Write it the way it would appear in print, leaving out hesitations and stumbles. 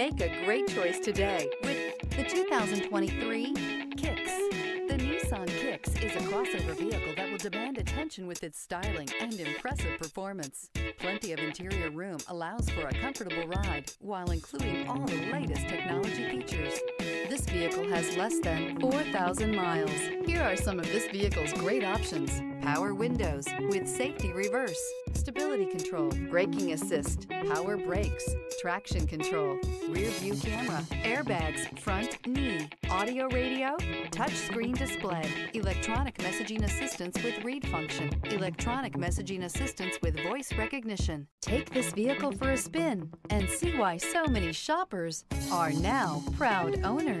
Make a great choice today with the 2023 Kicks. The Nissan Kicks is a crossover vehicle that will demand attention with its styling and impressive performance. Plenty of interior room allows for a comfortable ride while including all the latest technology features. This vehicle has less than 4,000 miles. Here are some of this vehicle's great options: power windows with safety reverse, stability control, braking assist, power brakes, traction control, rear view camera, airbags, front knee, audio radio, touchscreen display, electronic messaging assistance with read function, electronic messaging assistance with voice recognition. Take this vehicle for a spin and see why so many shoppers are now proud owners.